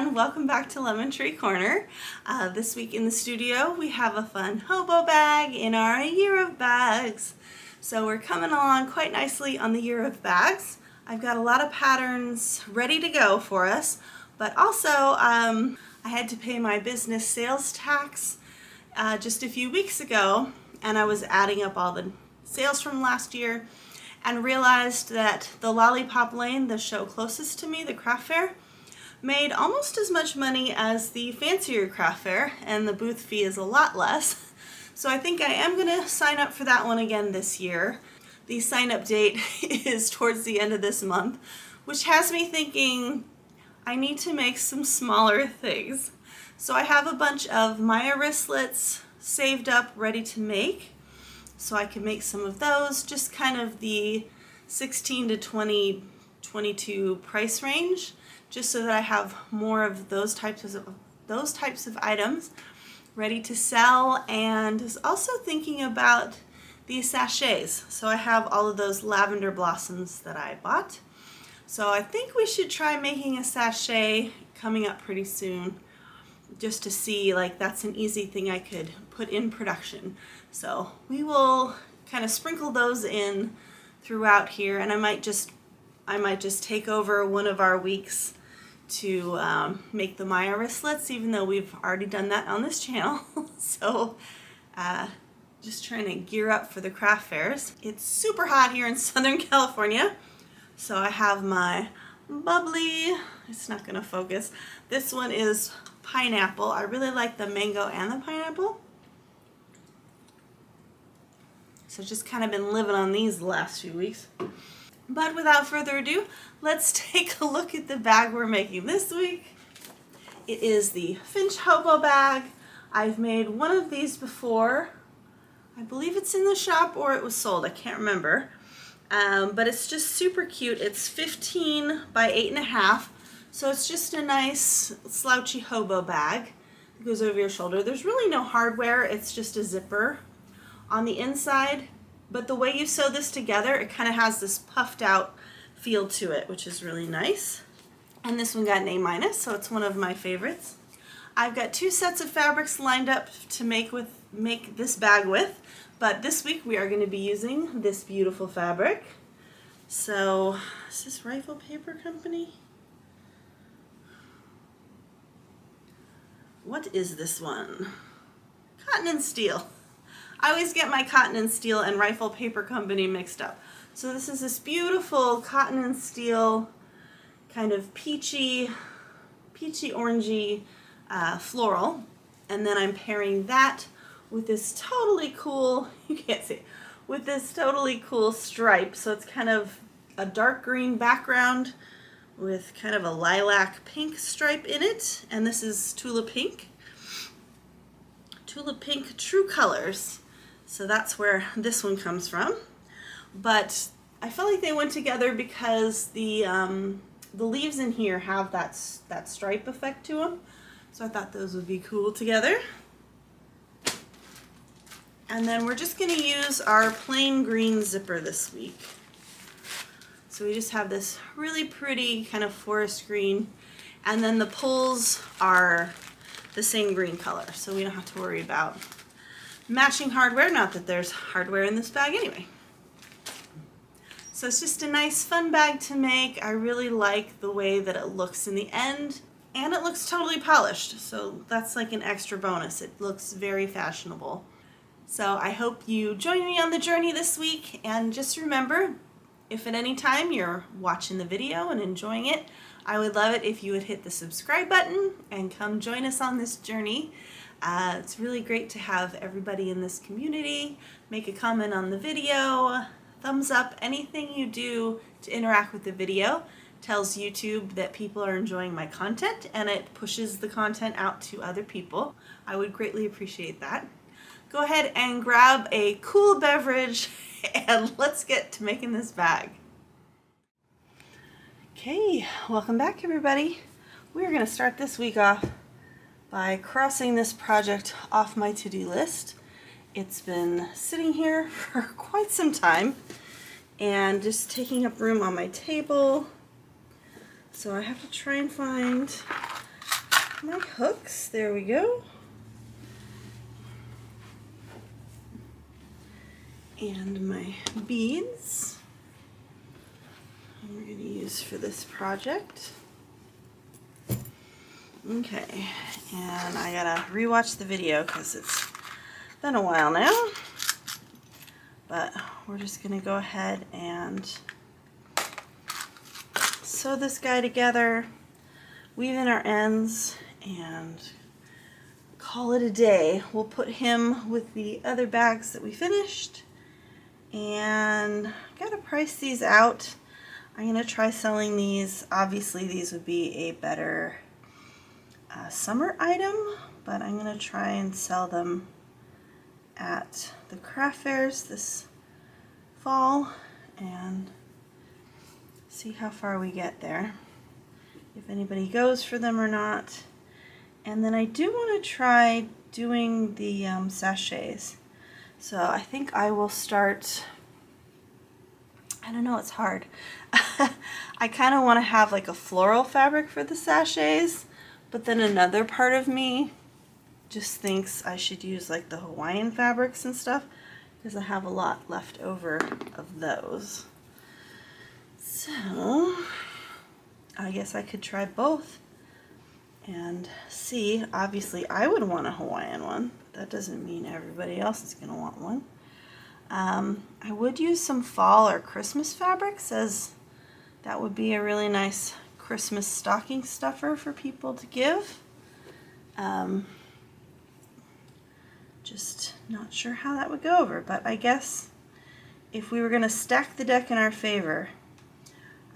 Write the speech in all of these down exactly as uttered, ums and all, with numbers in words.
everyone, welcome back to Lemon Tree Corner. Uh, this week in the studio we have a fun hobo bag in our year of bags. So we're coming along quite nicely on the year of bags. I've got a lot of patterns ready to go for us, but also um, I had to pay my business sales tax uh, just a few weeks ago, and I was adding up all the sales from last year and realized that the Lollipop Lane, the show closest to me, the craft fair, made almost as much money as the fancier craft fair, and the booth fee is a lot less. So I think I am gonna sign up for that one again this year. The sign up date is towards the end of this month, which has me thinking I need to make some smaller things. So I have a bunch of Maya wristlets saved up, ready to make. So I can make some of those, just kind of the sixteen to twenty, twenty-two price range, just so that I have more of those types of those types of items ready to sell. And was also thinking about these sachets. So I have all of those lavender blossoms that I bought. So I think we should try making a sachet coming up pretty soon, just to see, like, that's an easy thing I could put in production. So we will kind of sprinkle those in throughout here, and I might just I might just take over one of our weeks to um, make the Maya wristlets, even though we've already done that on this channel. So uh, just trying to gear up for the craft fairs. It's super hot here in Southern California, so I have my bubbly, it's not gonna focus, this one is pineapple. I really like the mango and the pineapple. So just kind of been living on these the last few weeks. But without further ado, let's take a look at the bag we're making this week. It is the Finch Hobo Bag. I've made one of these before. I believe it's in the shop or it was sold, I can't remember. Um, but it's just super cute. It's fifteen by eight and a half. So it's just a nice slouchy hobo bag. It goes over your shoulder. There's really no hardware, it's just a zipper on the inside. But the way you sew this together, it kind of has this puffed out feel to it, which is really nice. And this one got an A minus, so it's one of my favorites. I've got two sets of fabrics lined up to make with make this bag with, but this week we are going to be using this beautiful fabric. So is this Rifle Paper Company? What is this one? Cotton and Steel. I always get my Cotton and Steel and Rifle Paper Company mixed up. So this is this beautiful Cotton and Steel kind of peachy, peachy orangey uh, floral. And then I'm pairing that with this totally cool, you can't see it, with this totally cool stripe. So it's kind of a dark green background with kind of a lilac pink stripe in it, and this is Tula Pink. Tula Pink True Colors. So that's where this one comes from. But I felt like they went together because the um, the leaves in here have that, that stripe effect to them. So I thought those would be cool together. And then we're just gonna use our plain green zipper this week. So we just have this really pretty kind of forest green, and then the pulls are the same green color, so we don't have to worry about matching hardware, not that there's hardware in this bag anyway. So it's just a nice fun bag to make. I really like the way that it looks in the end, and it looks totally polished, so that's like an extra bonus. It looks very fashionable. So I hope you join me on the journey this week, and just remember, if at any time you're watching the video and enjoying it, I would love it if you would hit the subscribe button and come join us on this journey. Uh, it's really great to have everybody in this community. Make a comment on the video, thumbs up, anything you do to interact with the video tells YouTube that people are enjoying my content, and it pushes the content out to other people. I would greatly appreciate that. Go ahead and grab a cool beverage and let's get to making this bag. Okay, welcome back everybody. We're gonna start this week off by crossing this project off my to-do list. It's been sitting here for quite some time and just taking up room on my table. So I have to try and find my hooks. There we go. And my beads we're going to use for this project. Okay, and I gotta rewatch the video because it's been a while now, but we're just gonna go ahead and sew this guy together, weave in our ends, and call it a day. We'll put him with the other bags that we finished, and I've gotta price these out. I'm gonna try selling these. Obviously these would be a better Uh, summer item, but I'm going to try and sell them at the craft fairs this fall and see how far we get there, if anybody goes for them or not. And then I do want to try doing the um, sachets, so I think I will start, I don't know, it's hard. I kind of want to have like a floral fabric for the sachets, but then another part of me just thinks I should use like the Hawaiian fabrics and stuff because I have a lot left over of those. So I guess I could try both and see. Obviously I would want a Hawaiian one, but that doesn't mean everybody else is gonna want one. Um, I would use some fall or Christmas fabrics, as that would be a really nice Christmas stocking stuffer for people to give. Um, just not sure how that would go over, but I guess if we were going to stack the deck in our favor,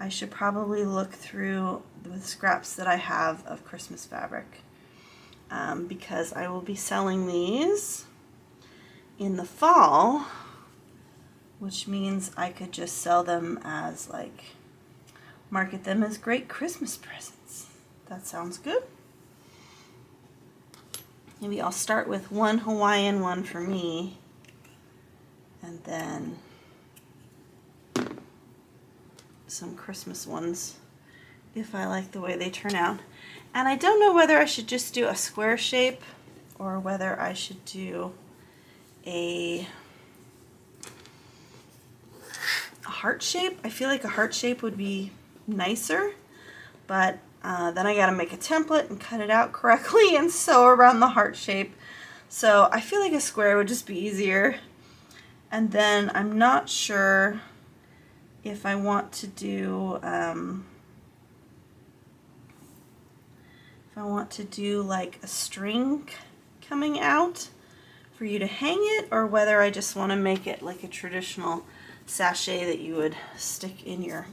I should probably look through the scraps that I have of Christmas fabric, um, because I will be selling these in the fall, which means I could just sell them as like market them as great Christmas presents. That sounds good. Maybe I'll start with one Hawaiian one for me, and then some Christmas ones if I like the way they turn out. And I don't know whether I should just do a square shape or whether I should do a a heart shape. I feel like a heart shape would be nicer, but uh, then I gotta make a template and cut it out correctly and sew around the heart shape. So I feel like a square would just be easier. And then I'm not sure if I want to do um, if I want to do like a string coming out for you to hang it, or whether I just want to make it like a traditional sachet that you would stick in your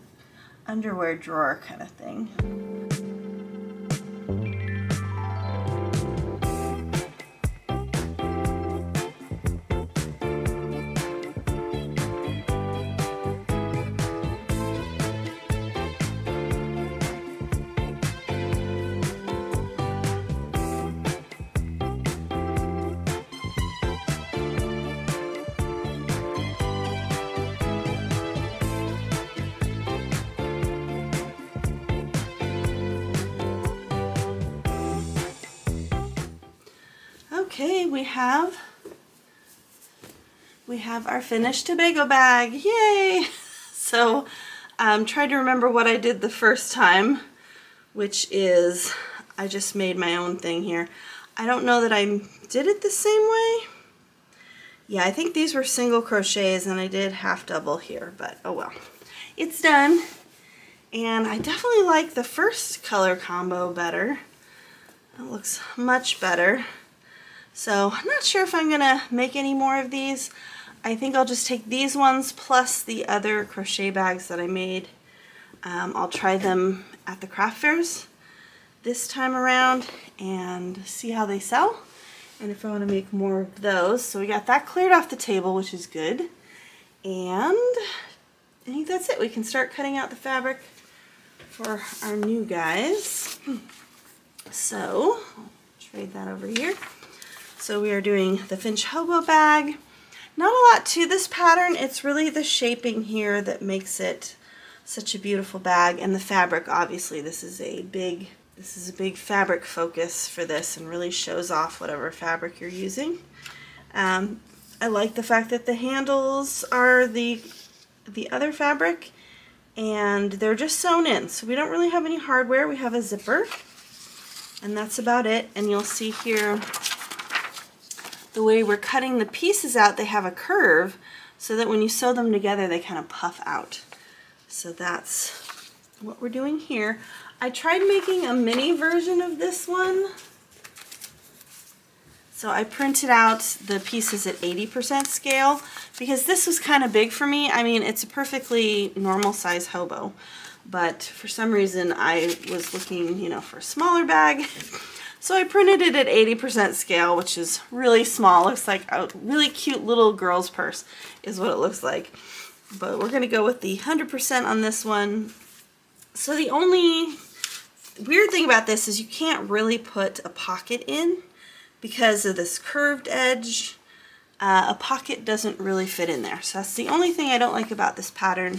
underwear drawer kind of thing. Okay, we have we have our finished Tobago bag. Yay! So um, try to remember what I did the first time, which is I just made my own thing here. I don't know that I did it the same way. Yeah, I think these were single crochets and I did half double here, but oh well. It's done, and I definitely like the first color combo better. That looks much better. So I'm not sure if I'm gonna make any more of these. I think I'll just take these ones plus the other crochet bags that I made. Um, I'll try them at the craft fairs this time around and see how they sell, and if I want to make more of those. So we got that cleared off the table, which is good. And I think that's it. We can start cutting out the fabric for our new guys. So I'll trade that over here. So we are doing the Finch Hobo bag. Not a lot to this pattern. It's really the shaping here that makes it such a beautiful bag, and the fabric, obviously. This is a big This is a big fabric focus for this and really shows off whatever fabric you're using. Um, I like the fact that the handles are the, the other fabric and they're just sewn in. So we don't really have any hardware. We have a zipper and that's about it. And you'll see here the way we're cutting the pieces out, they have a curve so that when you sew them together, they kind of puff out. So that's what we're doing here. I tried making a mini version of this one. So I printed out the pieces at eighty percent scale because this was kind of big for me. I mean, it's a perfectly normal size hobo, but for some reason I was looking, you know, for a smaller bag. So I printed it at eighty percent scale, which is really small. Looks like a really cute little girl's purse is what it looks like. But we're gonna go with the one hundred percent on this one. So the only weird thing about this is you can't really put a pocket in because of this curved edge. Uh, a pocket doesn't really fit in there. So that's the only thing I don't like about this pattern,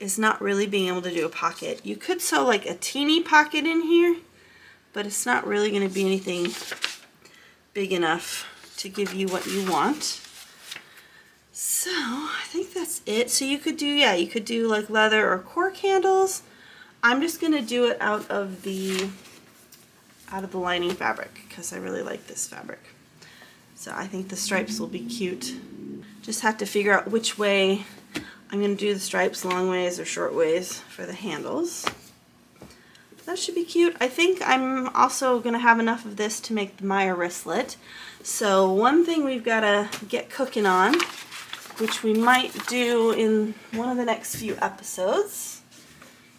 is not really being able to do a pocket. You could sew like a teeny pocket in here, but it's not really going to be anything big enough to give you what you want. So I think that's it. So you could do, yeah, you could do like leather or cork handles. I'm just going to do it out of the out of the lining fabric because I really like this fabric. So I think the stripes will be cute. Just have to figure out which way I'm going to do the stripes, long ways or short ways for the handles. That should be cute. I think I'm also going to have enough of this to make the Maya wristlet. So one thing we've got to get cooking on, which we might do in one of the next few episodes,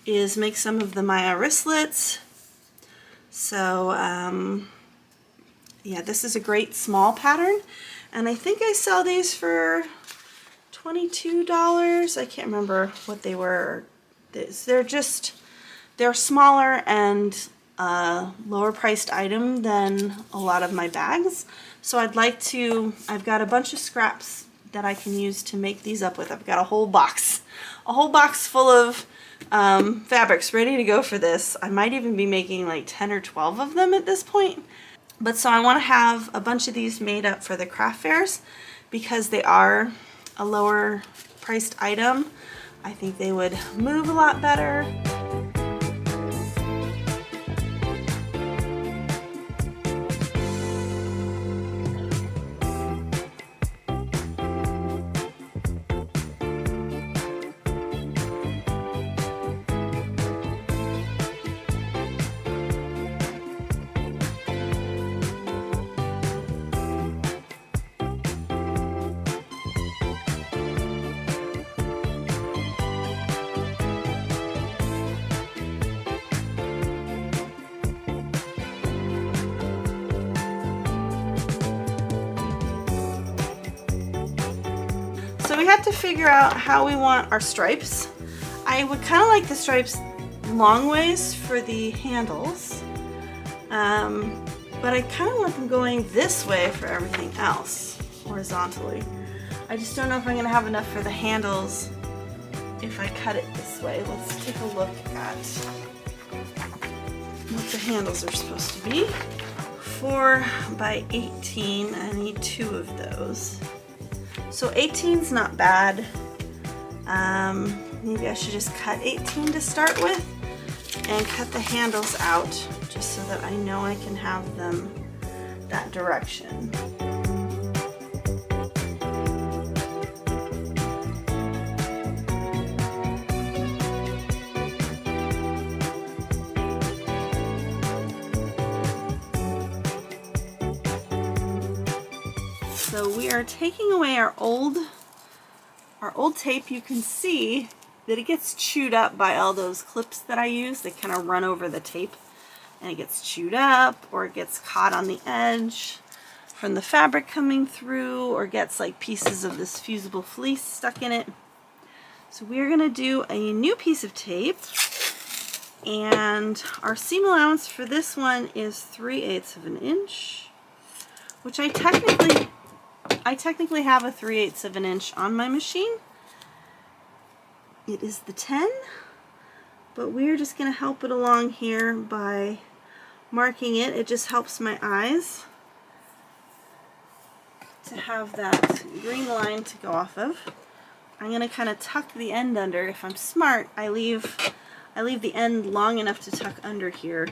is make some of the Maya wristlets. So um, yeah, this is a great small pattern, and I think I sell these for twenty-two dollars. I can't remember what they were. They're just they're smaller and uh, lower priced item than a lot of my bags. So I'd like to, I've got a bunch of scraps that I can use to make these up with. I've got a whole box, a whole box full of um, fabrics ready to go for this. I might even be making like ten or twelve of them at this point. But so I want to have a bunch of these made up for the craft fairs because they are a lower priced item. I think they would move a lot better. We have to figure out how we want our stripes. I would kind of like the stripes long ways for the handles, um, but I kind of want them going this way for everything else, horizontally. I just don't know if I'm going to have enough for the handles if I cut it this way. Let's take a look at what the handles are supposed to be. four by eighteen, I need two of those. So eighteen's not bad. Um, maybe I should just cut eighteen to start with and cut the handles out just so that I know I can have them that direction. So we are taking away our old, our old tape. You can see that it gets chewed up by all those clips that I use. They kind of run over the tape and it gets chewed up, or it gets caught on the edge from the fabric coming through, or gets like pieces of this fusible fleece stuck in it. So we're gonna do a new piece of tape, and our seam allowance for this one is three eighths of an inch, which I technically I technically have a three eighths of an inch on my machine. It is the ten, But we're just going to help it along here by marking it. It just helps my eyes to have that green line to go off of. I'm going to kind of tuck the end under. If I'm smart, I leave, I leave the end long enough to tuck under here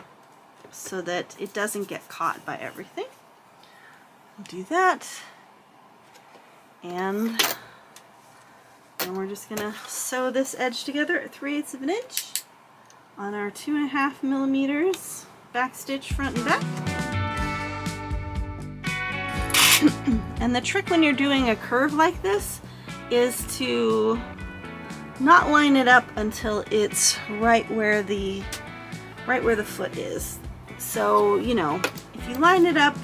so that it doesn't get caught by everything. I'll do that. And then we're just going to sew this edge together at three eighths of an inch on our two and a half millimeters back stitch front and back. And the trick when you're doing a curve like this is to not line it up until it's right where the right where the foot is. So, you know, if you line it up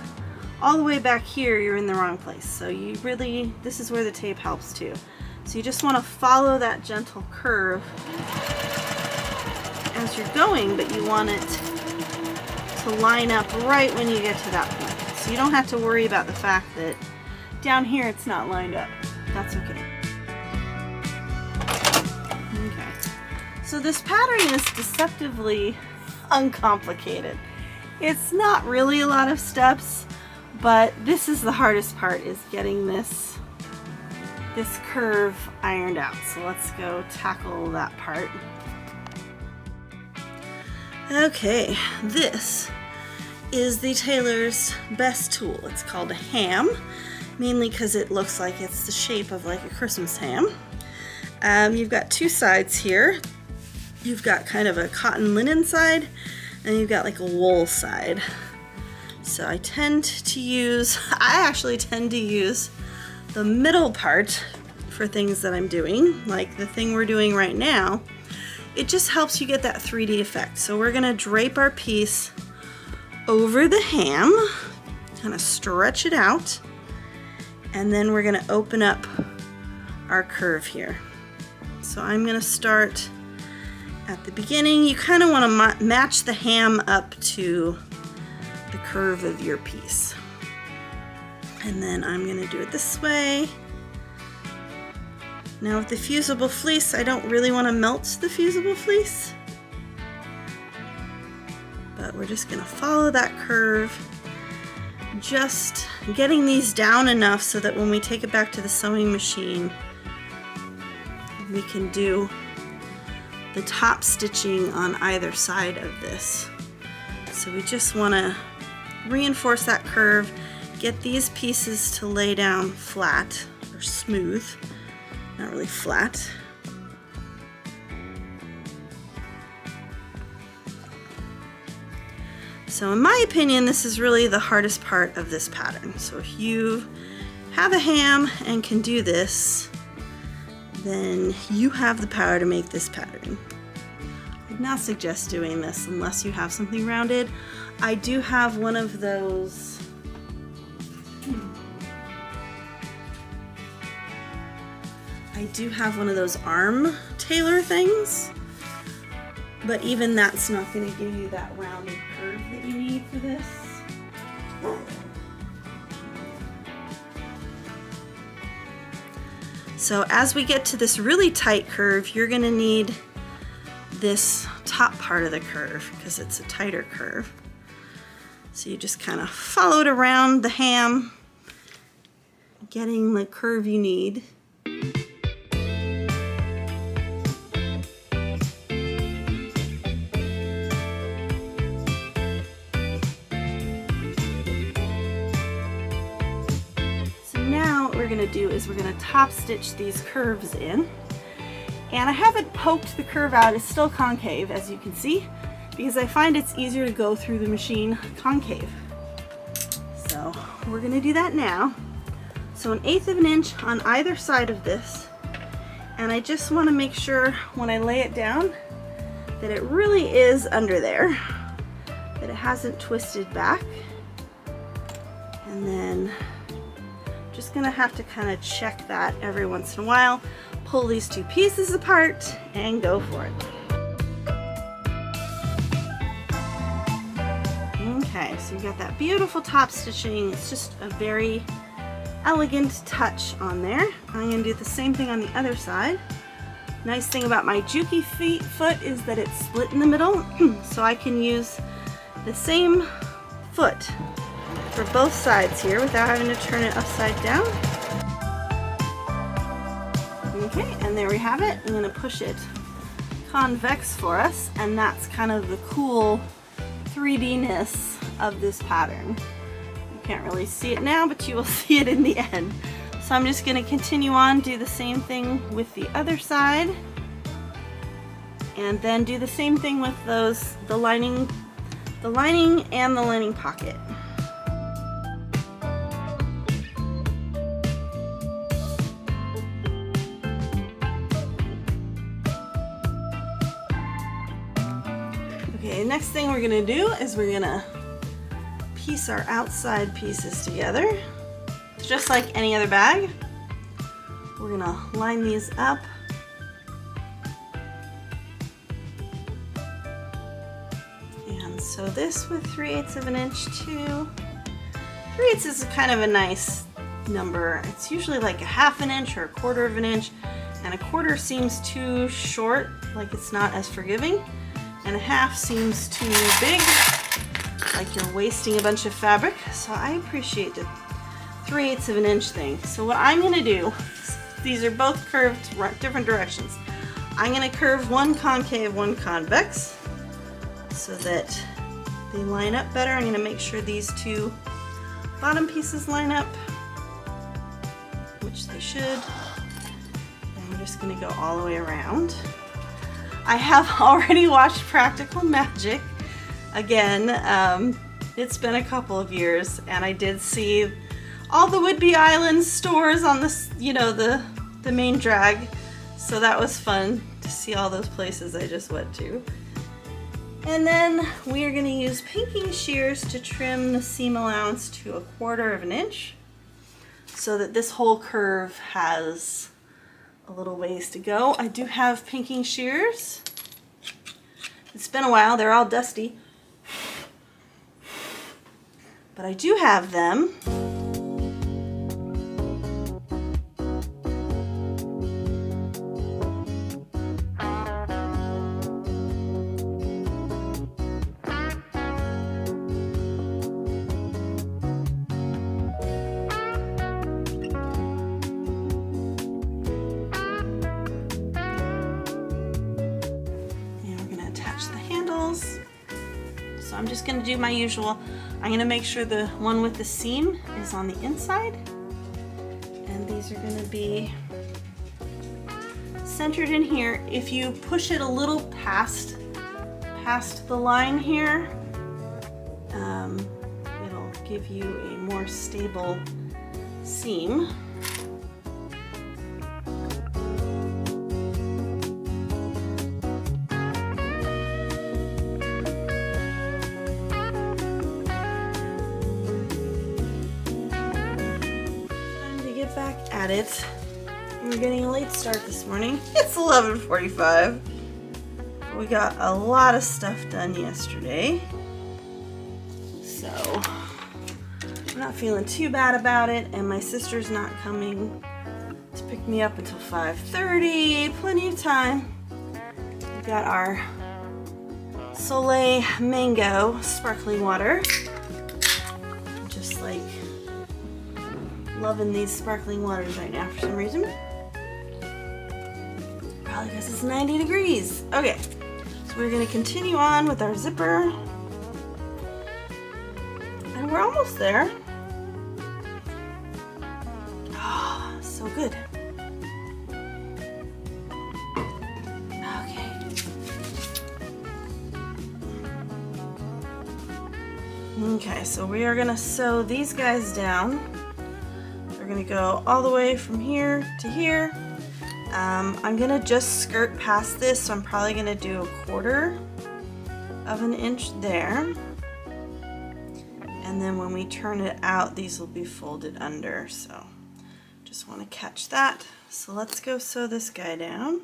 all the way back here, you're in the wrong place. So you really, this is where the tape helps too. So you just want to follow that gentle curve as you're going, but you want it to line up right when you get to that point. So you don't have to worry about the fact that down here it's not lined up. That's okay. Okay. So this pattern is deceptively uncomplicated. It's not really a lot of steps, but this is the hardest part, is getting this this curve ironed out. So let's go tackle that part. Okay, this is the tailor's best tool. It's called a ham, mainly because it looks like it's the shape of like a Christmas ham. Um, you've got two sides here. You've got kind of a cotton linen side, and you've got like a wool side. So I tend to use, I actually tend to use the middle part for things that I'm doing, like the thing we're doing right now. It just helps you get that three D effect. So we're gonna drape our piece over the ham, kind of stretch it out, and then we're gonna open up our curve here. So I'm gonna start at the beginning. You kind of want to ma match the ham up to the curve of your piece. And then I'm going to do it this way. Now with the fusible fleece, I don't really want to melt the fusible fleece, but we're just going to follow that curve, just getting these down enough so that when we take it back to the sewing machine, we can do the top stitching on either side of this. So we just want to reinforce that curve, get these pieces to lay down flat or smooth, not really flat. So in my opinion, this is really the hardest part of this pattern. So if you have a ham and can do this, then you have the power to make this pattern. I would not suggest doing this unless you have something rounded. I do have one of those I do have one of those arm tailor things, but even that's not going to give you that rounded curve that you need for this. So as we get to this really tight curve, you're going to need this top part of the curve because it's a tighter curve. So you just kind of follow it around the ham, getting the curve you need. Going to do is we're going to top stitch these curves in, and I haven't poked the curve out. It's still concave, as you can see, because I find it's easier to go through the machine concave. So we're going to do that now. So an eighth of an inch on either side of this, and I just want to make sure when I lay it down that it really is under there, that it hasn't twisted back. And then just gonna have to kind of check that every once in a while, pull these two pieces apart, and go for it. Okay, so you got that beautiful top stitching. It's just a very elegant touch on there. I'm gonna do the same thing on the other side. Nice thing about my Juki feet foot is that it's split in the middle, so I can use the same foot for both sides here without having to turn it upside down. Okay, and there we have it. I'm going to push it convex for us, and that's kind of the cool three D-ness of this pattern. You can't really see it now, but you will see it in the end. So I'm just going to continue on, do the same thing with the other side, and then do the same thing with those the lining the lining and the lining pocket. Okay, next thing we're gonna do is we're gonna piece our outside pieces together. Just like any other bag, we're gonna line these up. And so this with three eighths of an inch too. three eighths is kind of a nice number. It's usually like a half an inch or a quarter of an inch, and a quarter seems too short, like it's not as forgiving. And a half seems too big, like you're wasting a bunch of fabric. So I appreciate the three eighths of an inch thing. So what I'm gonna do, these are both curved different directions. I'm gonna curve one concave, one convex, so that they line up better. I'm gonna make sure these two bottom pieces line up, which they should. And I'm just gonna go all the way around. I have already watched Practical Magic again. Um, it's been a couple of years, and I did see all the Whidbey Island stores on the, you know, the the main drag. So that was fun to see all those places I just went to. And then we are going to use pinking shears to trim the seam allowance to a quarter of an inch, so that this whole curve has a little ways to go. I do have pinking shears. It's been a while, they're all dusty, but I do have them. So I'm just going to do my usual. I'm going to make sure the one with the seam is on the inside, and these are going to be centered in here. If you push it a little past past the line here, um, it'll give you a more stable seam. It. We're getting a late start this morning. It's eleven forty-five. We got a lot of stuff done yesterday, so I'm not feeling too bad about it, and my sister's not coming to pick me up until five thirty. Plenty of time. We've got our Soleil Mango Sparkling Water. Just like loving these sparkling waters right now for some reason. Probably because it's ninety degrees. Okay, so we're going to continue on with our zipper. And we're almost there. Oh, so good. Okay. Okay, so we are going to sew these guys down. We're gonna go all the way from here to here. Um, I'm gonna just skirt past this, so I'm probably gonna do a quarter of an inch there. And then when we turn it out, these will be folded under. So just wanna catch that. So let's go sew this guy down.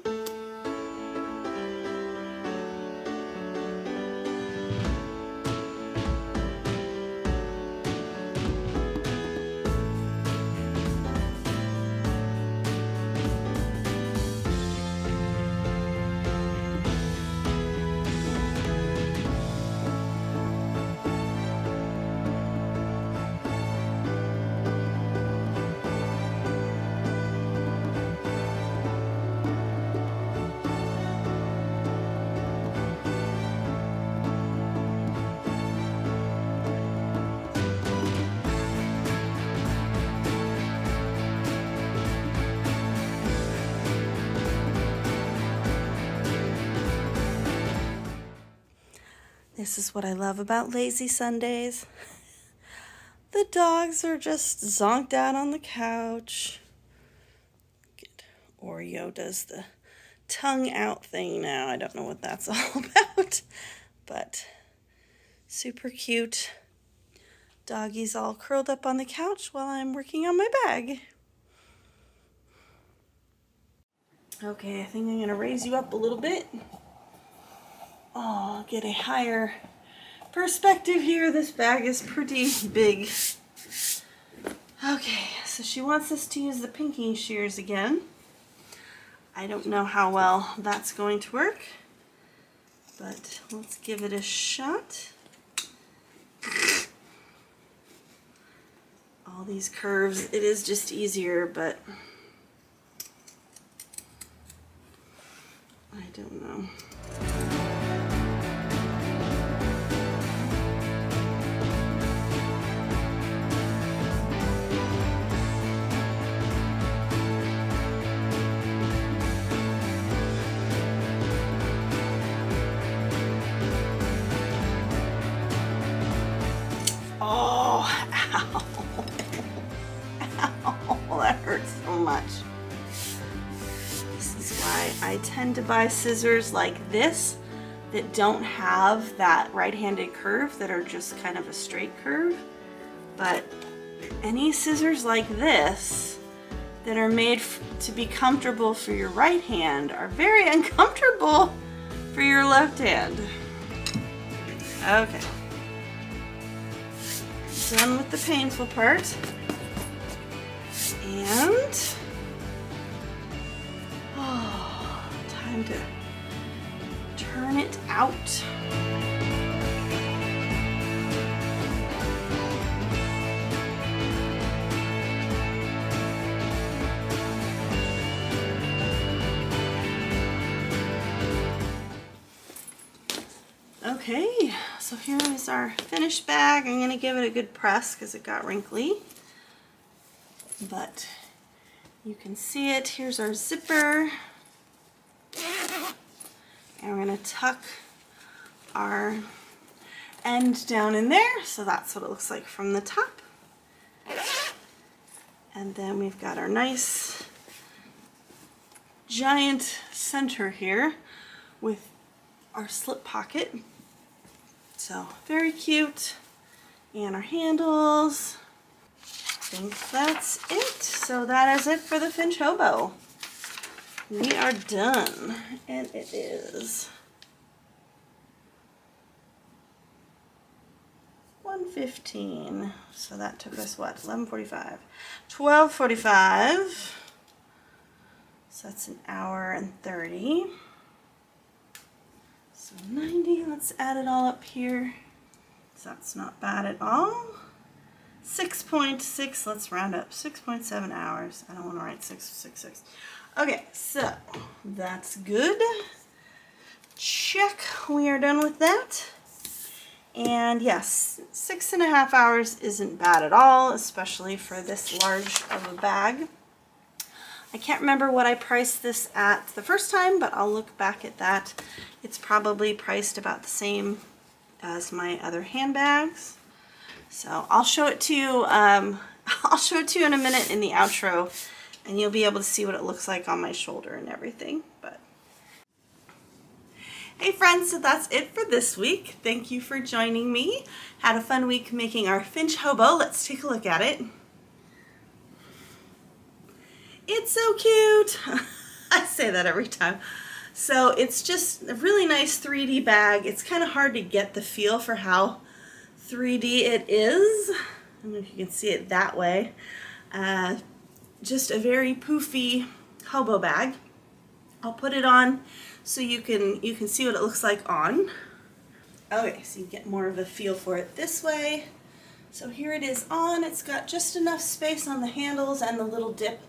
This is what I love about lazy Sundays. The dogs are just zonked out on the couch. Good. Oreo does the tongue out thing now. I don't know what that's all about, but super cute. Doggies all curled up on the couch while I'm working on my bag. Okay, I think I'm gonna raise you up a little bit. Oh, get a higher perspective here. This bag is pretty big. Okay, so she wants us to use the pinking shears again. I don't know how well that's going to work, but let's give it a shot. All these curves, it is just easier, but I don't know. Oh, ow. Ow, that hurts so much. This is why I tend to buy scissors like this that don't have that right-handed curve, that are just kind of a straight curve. But any scissors like this that are made to be comfortable for your right hand are very uncomfortable for your left hand. Okay. Done with the painful part. And oh, time to turn it out. Okay, so here is our finished bag. I'm going to give it a good press because it got wrinkly. But you can see it. Here's our zipper. And we're going to tuck our end down in there. So that's what it looks like from the top. And then we've got our nice giant center here with our slip pocket. So very cute. And our handles. I think that's it. So that is it for the Finch Hobo. We are done, and it is one fifteen. So that took us what? eleven forty-five, twelve forty-five. So that's an hour and thirty. So ninety. Let's add it all up here. So that's not bad at all. six point six, let's round up, six point seven hours. I don't want to write six six six. Okay, so that's good. Check, we are done with that. And yes, six and a half hours isn't bad at all, especially for this large of a bag. I can't remember what I priced this at the first time, but I'll look back at that. It's probably priced about the same as my other handbags. So I'll show it to you. Um, I'll show it to you in a minute in the outro, and you'll be able to see what it looks like on my shoulder and everything. But hey, friends! So that's it for this week. Thank you for joining me. Had a fun week making our Finch Hobo. Let's take a look at it. It's so cute. I say that every time. So it's just a really nice three D bag. It's kind of hard to get the feel for how three D it is. I don't know if you can see it that way. Uh, just a very poofy hobo bag. I'll put it on so you can you can see what it looks like on. Okay, so you get more of a feel for it this way. So here it is on. It's got just enough space on the handles and the little dip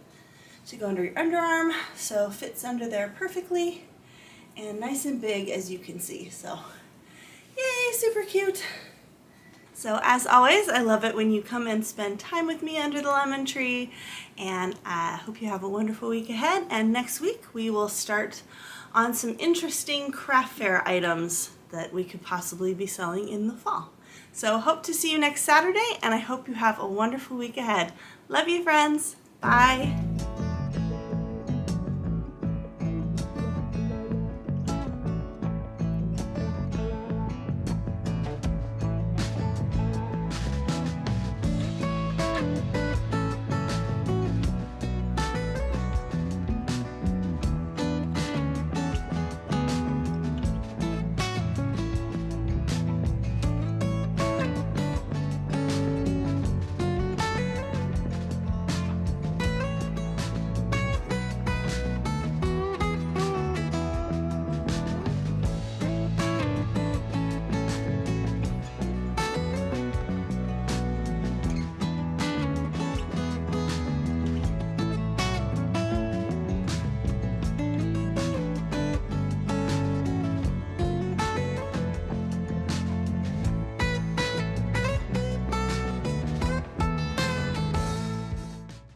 to go under your underarm, so fits under there perfectly, and nice and big, as you can see. So yay, super cute. So as always, I love it when you come and spend time with me under the lemon tree, and I hope you have a wonderful week ahead. And next week we will start on some interesting craft fair items that we could possibly be selling in the fall. So hope to see you next Saturday, and I hope you have a wonderful week ahead. Love you, friends. Bye.